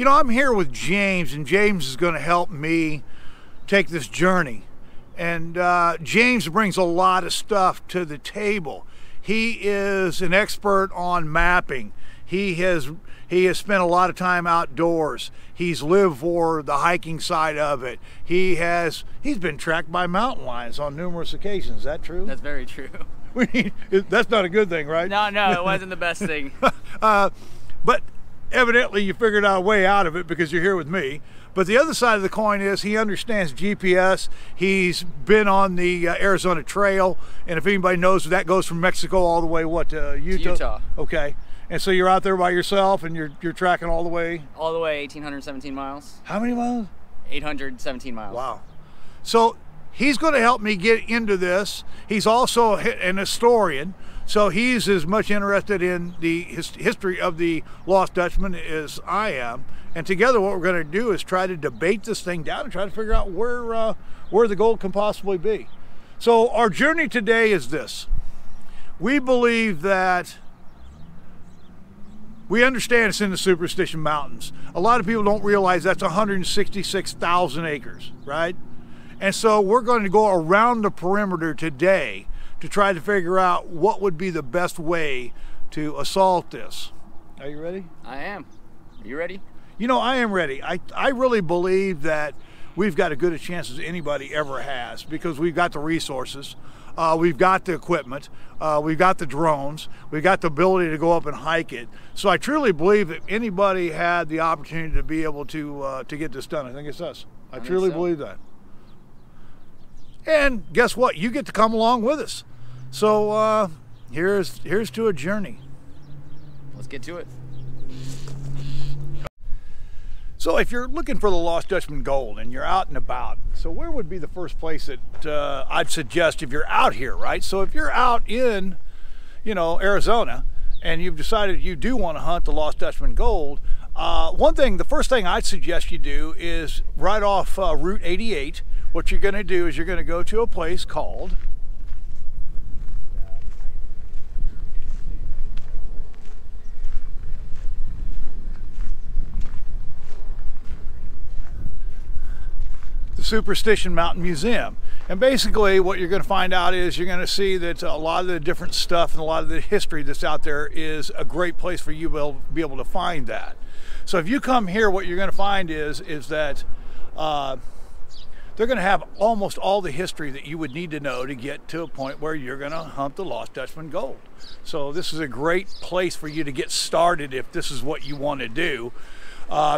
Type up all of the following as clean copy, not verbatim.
You know, I'm here with James, and James is going to help me take this journey. And James brings a lot of stuff to the table. He is an expert on mapping. He has spent a lot of time outdoors. He's lived for the hiking side of it. He's been tracked by mountain lions on numerous occasions. Is that true? That's very true. That's not a good thing, right? No, it wasn't the best thing. But evidently you figured out a way out of it because you're here with me. But the other side of the coin is he understands GPS. He's been on the Arizona Trail, and if anybody knows, that goes from Mexico all the way to Utah? Utah. Okay. And so you're out there by yourself, and you're tracking all the way? All the way, 1,817 miles. How many miles? 817 miles. Wow. So he's going to help me get into this. He's also an historian, so he's as much interested in the history of the Lost Dutchman as I am. And together what we're going to do is try to debate this thing down and try to figure out where the gold can possibly be. So our journey today is this. We believe that we understand it's in the Superstition Mountains. A lot of people don't realize that's 166,000 acres, right? And so we're going to go around the perimeter today to try to figure out what would be the best way to assault this. Are you ready? I am. Are you ready? You know, I am ready. I really believe that we've got as good a chance as anybody ever has because we've got the resources. We've got the equipment, we've got the drones, we've got the ability to go up and hike it. So I truly believe if anybody had the opportunity to be able to get this done, I think it's us. I truly believe that. And guess what? You get to come along with us. So here's to a journey. Let's get to it. So if you're looking for the Lost Dutchman gold and you're out and about, so where would be the first place that I'd suggest if you're out here, right? So if you're out in, you know, Arizona and you've decided you do want to hunt the Lost Dutchman gold, the first thing I'd suggest you do is right off Route 88, what you're going to do is you're going to go to a place called Superstition Mountain Museum. And basically what you're going to find out is you're going to see that a lot of the different stuff and a lot of the history that's out there is a great place for you to be able to find that. So if you come here, what you're going to find is that they're going to have almost all the history that you would need to know to get to a point where you're going to hunt the Lost Dutchman gold. So this is a great place for you to get started if this is what you want to do.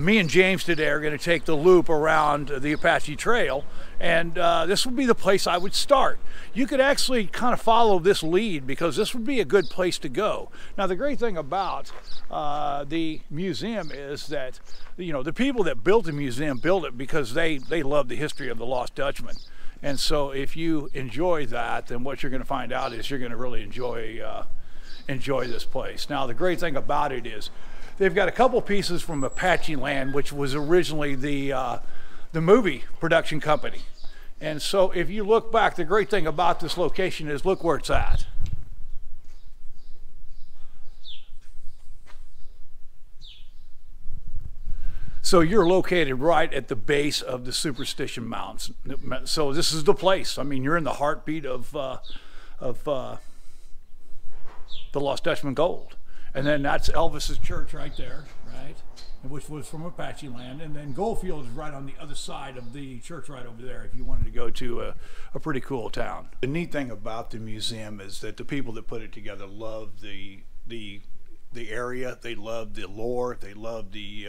Me and James today are going to take the loop around the Apache Trail, and this would be the place I would start. You could actually kind of follow this lead because this would be a good place to go. Now the great thing about the museum is that, you know, the people that built the museum built it because they love the history of the Lost Dutchman. And so if you enjoy that, then what you're going to find out is you're going to really enjoy this place. Now the great thing about it is they've got a couple pieces from Apacheland, which was originally the movie production company. And so if you look back, the great thing about this location is look where it's at. So you're located right at the base of the Superstition Mountains. So this is the place. I mean, you're in the heartbeat of the Lost Dutchman gold. And then that's Elvis's church right there, right? Which was from Apacheland. And then Goldfield is right on the other side of the church right over there if you wanted to go to a pretty cool town. The neat thing about the museum is that the people that put it together love the area. They love the lore. They love the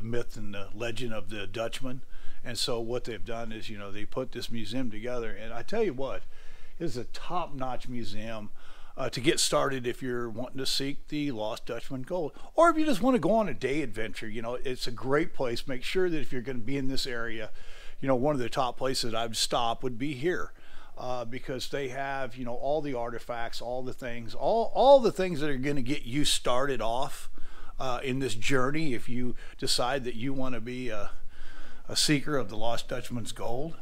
myth and the legend of the Dutchman. And so what they've done is, you know, they put this museum together. And I tell you what, it is a top-notch museum. To get started if you're wanting to seek the Lost Dutchman gold, or if you just want to go on a day adventure, you know, it's a great place. Make sure that if you're going to be in this area, you know, one of the top places I would stop would be here because they have, you know, all the artifacts, all the things, all the things that are going to get you started off in this journey if you decide that you want to be a seeker of the Lost Dutchman's gold.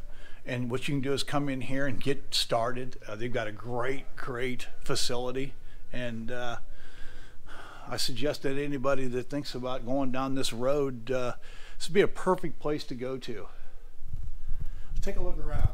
And what you can do is come in here and get started. They've got a great facility, and I suggest that anybody that thinks about going down this road, this would be a perfect place to go to. Let's take a look around.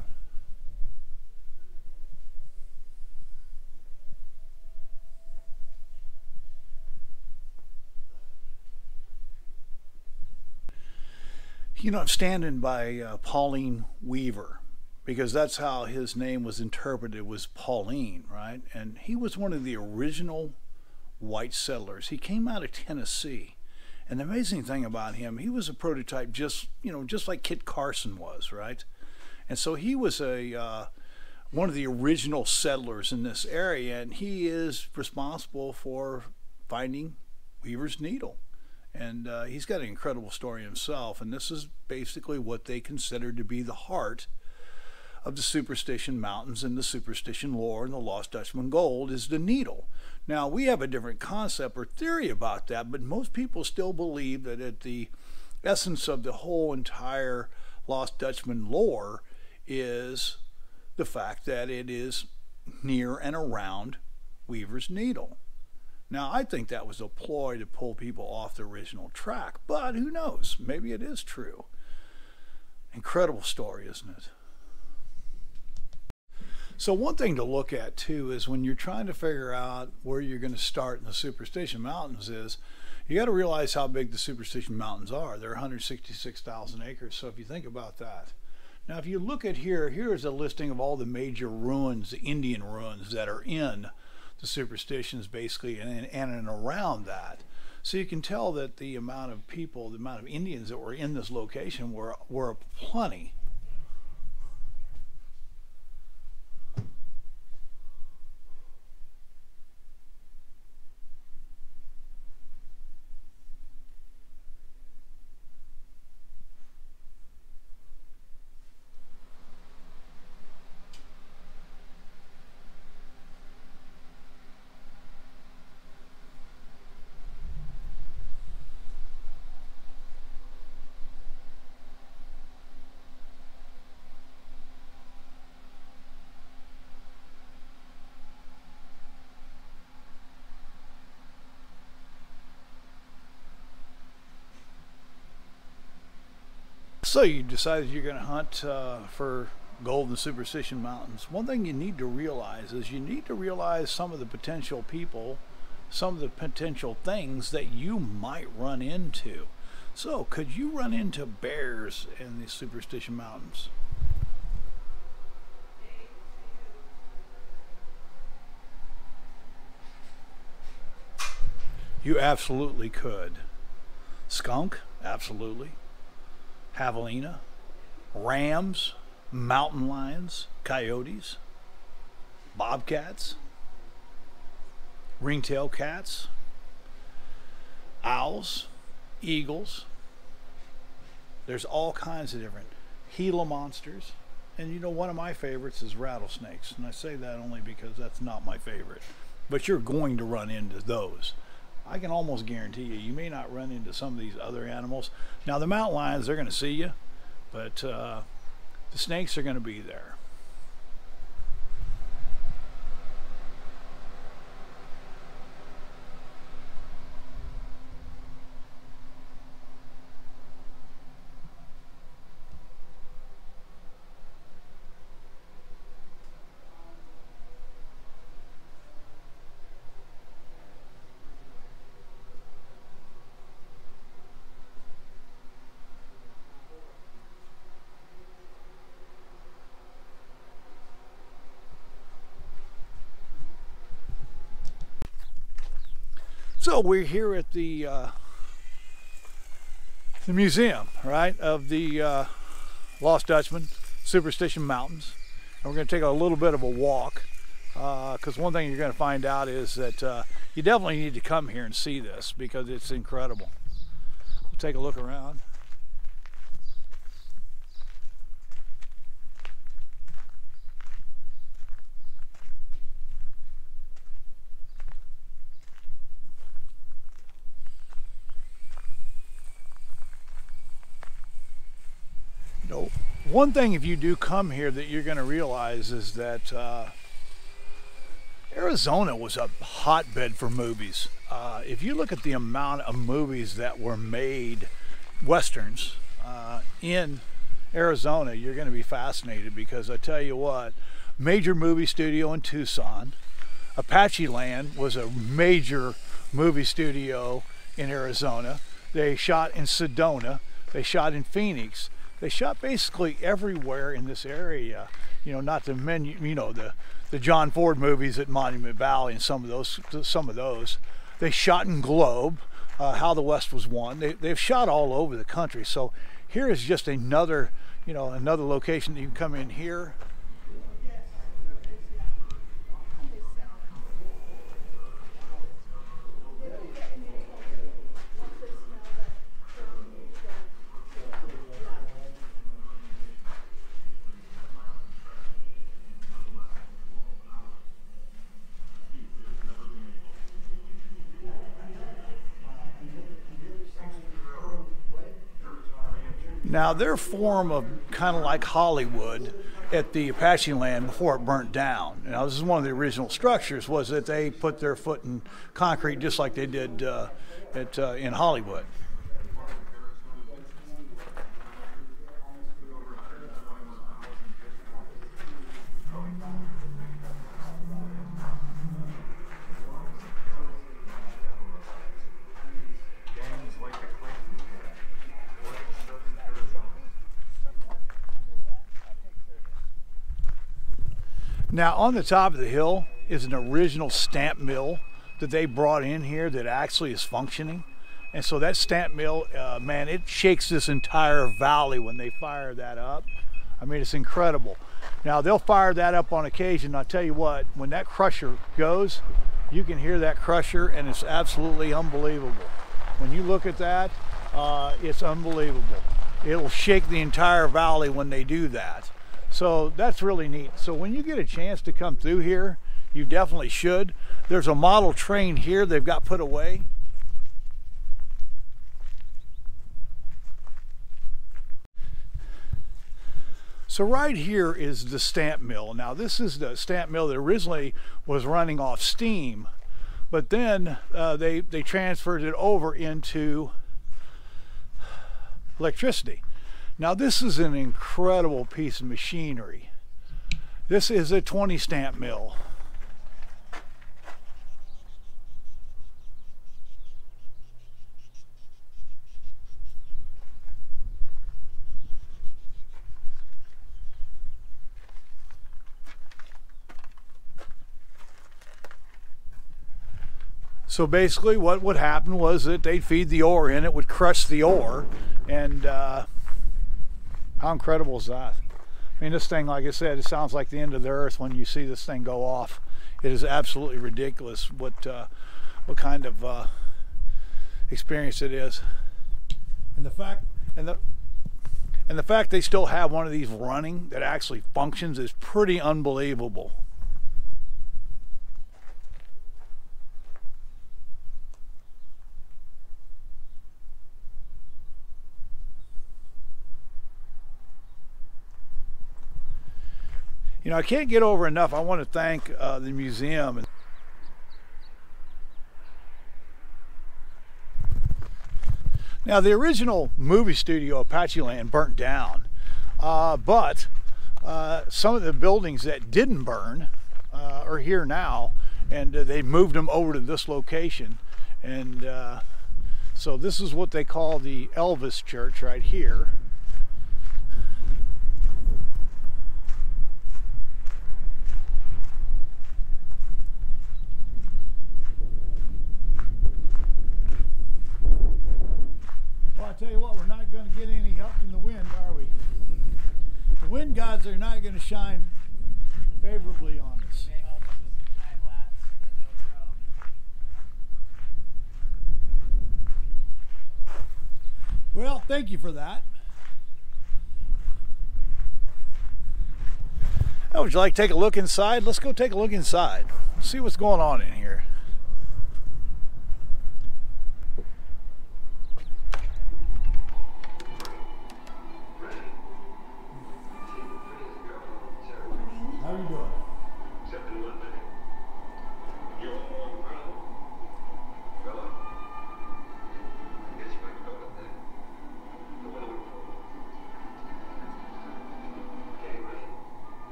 You know, I'm standing by Pauline Weaver, because that's how his name was interpreted, was Pauline, right? And he was one of the original white settlers. He came out of Tennessee. And the amazing thing about him, he was a prototype just like Kit Carson was, right? And so he was a one of the original settlers in this area, and he is responsible for finding Weaver's Needle. And he's got an incredible story himself, and this is basically what they consider to be the heart of the Superstition Mountains and the superstition lore and the Lost Dutchman gold is the needle. Now, we have a different concept or theory about that, but most people still believe that at the essence of the whole entire Lost Dutchman lore is the fact that it is near and around Weaver's Needle. Now, I think that was a ploy to pull people off the original track, but who knows? Maybe it is true. Incredible story, isn't it? So one thing to look at, too, is when you're trying to figure out where you're going to start in the Superstition Mountains is, you got to realize how big the Superstition Mountains are. They're 166,000 acres, so if you think about that. Now, if you look at here, here's a listing of all the major ruins, the Indian ruins that are in the superstitions basically and around that. So you can tell that the amount of people, the amount of Indians that were in this location were plenty. So you decided you're going to hunt for gold in the Superstition Mountains. One thing you need to realize is you need to realize some of the potential people, some of the potential things that you might run into. So could you run into bears in the Superstition Mountains? You absolutely could. Skunk? Absolutely. Javelina, rams, mountain lions, coyotes, bobcats, ringtail cats, owls, eagles. There's all kinds of different Gila monsters. And you know, one of my favorites is rattlesnakes. And I say that only because that's not my favorite. But you're going to run into those. I can almost guarantee you, you may not run into some of these other animals. Now, the mountain lions, they're going to see you, but the snakes are going to be there. So we're here at the museum, right, of the Lost Dutchman Superstition Mountains, and we're going to take a little bit of a walk because one thing you're going to find out is that you definitely need to come here and see this because it's incredible. We'll take a look around. One thing if you do come here that you're going to realize is that Arizona was a hotbed for movies. If you look at the amount of movies that were made, westerns, in Arizona, you're going to be fascinated, because I tell you what, major movie studio in Tucson. Apacheland was a major movie studio in Arizona. They shot in Sedona. They shot in Phoenix. They shot basically everywhere in this area. You know, not to mention, you know, the John Ford movies at Monument Valley and some of those. They shot in Globe, How the West Was Won. They've shot all over the country. So here is just another, you know, another location that you can come in here. Now, their form of kind of like Hollywood at the Apache land before it burnt down. Now, this is one of the original structures, was that they put their foot in concrete just like they did in Hollywood. Now, on the top of the hill is an original stamp mill that they brought in here that actually is functioning. And so that stamp mill, man, it shakes this entire valley when they fire that up. I mean, it's incredible. Now, they'll fire that up on occasion. I'll tell you what, when that crusher goes, you can hear that crusher, and it's absolutely unbelievable. When you look at that, it's unbelievable. It'll shake the entire valley when they do that. So that's really neat. So when you get a chance to come through here, you definitely should. There's a model train here they've got put away. So right here is the stamp mill. Now this is the stamp mill that originally was running off steam, but then they transferred it over into electricity. Now this is an incredible piece of machinery. This is a 20 stamp mill. So basically what would happen was that they'd feed the ore in, it would crush the ore, and how incredible is that? I mean, this thing, like I said, it sounds like the end of the earth when you see this thing go off. It is absolutely ridiculous what kind of experience it is, and the fact they still have one of these running that actually functions is pretty unbelievable. You know, I can't get over enough. I want to thank the museum. Now, the original movie studio, Apacheland, burnt down, but some of the buildings that didn't burn are here now, and they moved them over to this location. And so this is what they call the Elvis Church right here. Tell you what, we're not going to get any help from the wind, are we? The wind gods are not going to shine favorably on us. Well, thank you for that. Oh, would you like to take a look inside? Let's go take a look inside. Let's see what's going on in here.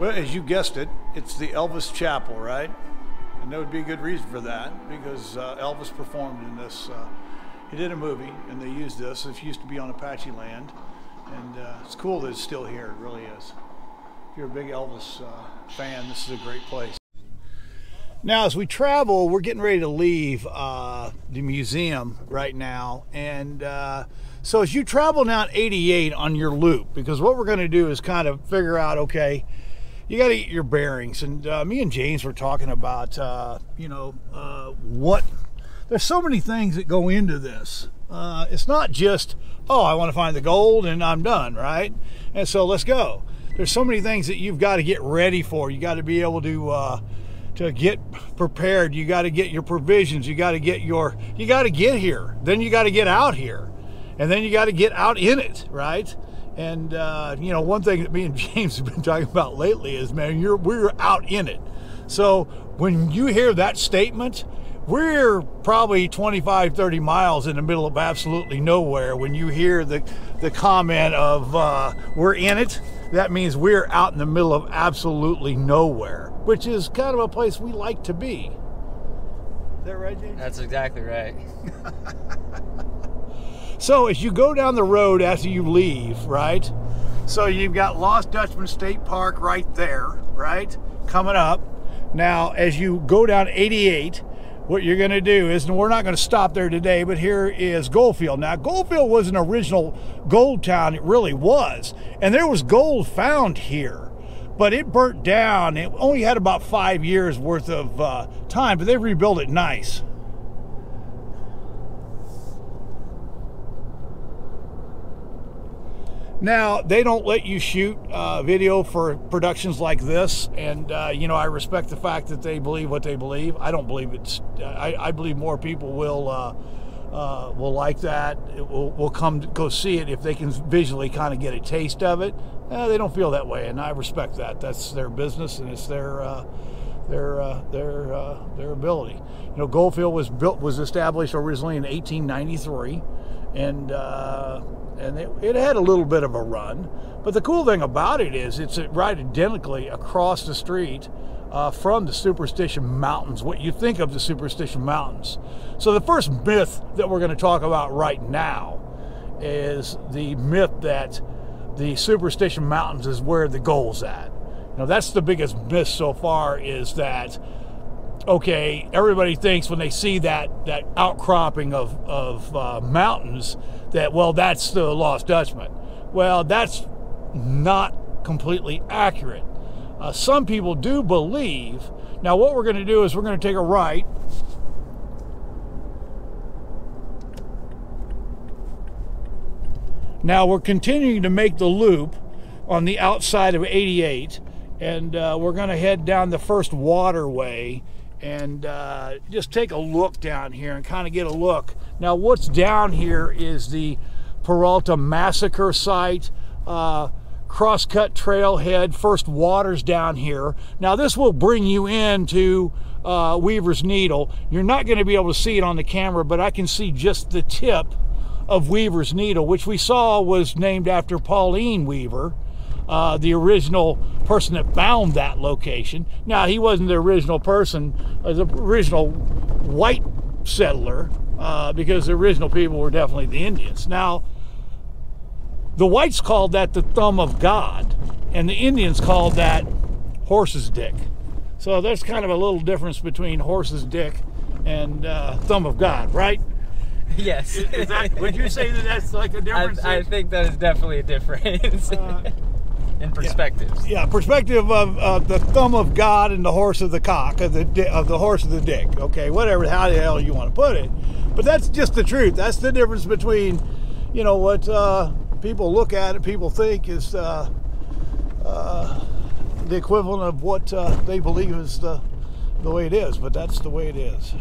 Well, as you guessed it, it's the Elvis Chapel, right? And there would be a good reason for that, because Elvis performed in this. He did a movie, and they used this. It used to be on Apache land, and it's cool that it's still here. It really is. If you're a big Elvis fan, this is a great place. Now, as we travel, we're getting ready to leave the museum right now, and so as you travel down 88 on your loop, because what we're going to do is kind of figure out, okay, you got to get your bearings. And me and James were talking about, you know, what. There's so many things that go into this. It's not just, oh, I want to find the gold and I'm done, right? And so let's go. There's so many things that you've got to get ready for. You got to be able to get prepared. You got to get your provisions. You got to get your, you got to get here. Then you got to get out here. And then you got to get out in it, right? And, you know, one thing that me and James have been talking about lately is, man, we're out in it. So when you hear that statement, we're probably 25, 30 miles in the middle of absolutely nowhere. When you hear the comment of we're in it, that means we're out in the middle of absolutely nowhere, which is kind of a place we like to be. Is that right, James? That's exactly right. So as you go down the road after you leave, right? So you've got Lost Dutchman State Park right there, right? Coming up. Now, as you go down 88, what you're going to do is, and we're not going to stop there today, but here is Goldfield. Now, Goldfield was an original gold town. It really was. And there was gold found here, but it burnt down. It only had about 5 years worth of time, but they rebuilt it nice. Now, they don't let you shoot video for productions like this, and, you know, I respect the fact that they believe what they believe. I don't believe it's... I believe more people will like that, will come to go see it if they can visually kind of get a taste of it. They don't feel that way, and I respect that. That's their business, and it's their ability. You know, Goldfield was built, was established originally in 1893, and... And it had a little bit of a run. But the cool thing about it is it's right identically across the street from the Superstition Mountains, what you think of the Superstition Mountains. So the first myth that we're going to talk about right now is the myth that the Superstition Mountains is where the gold's at. Now, that's the biggest myth so far, is that, okay, everybody thinks when they see that outcropping of mountains that, well, that's the Lost Dutchman. Well, that's not completely accurate. Some people do believe. Now, what we're going to do is we're going to take a right. Now, we're continuing to make the loop on the outside of 88, and we're going to head down the first waterway and just take a look down here and kind of get a look. Now, what's down here is the Peralta massacre site, crosscut trailhead, first waters down here. Now, this will bring you into Weaver's Needle. You're not going to be able to see it on the camera, but I can see just the tip of Weaver's Needle, which we saw was named after Pauline Weaver, the original person that found that location. Now, he wasn't the original person, the original white settler, because the original people were definitely the Indians. Now, the whites called that the thumb of God, and the Indians called that horse's dick. So there's kind of a little difference between horse's dick and thumb of God, right? Yes. Is that, would you say that that's like a difference? I think that is definitely a difference. In perspectives. Yeah, perspective of the thumb of God and the horse of the cock, of the horse of the dick. Okay, whatever, how the hell you want to put it. But that's just the truth. That's the difference between, you know, what people look at and people think is the equivalent of what they believe is the way it is. But that's the way it is.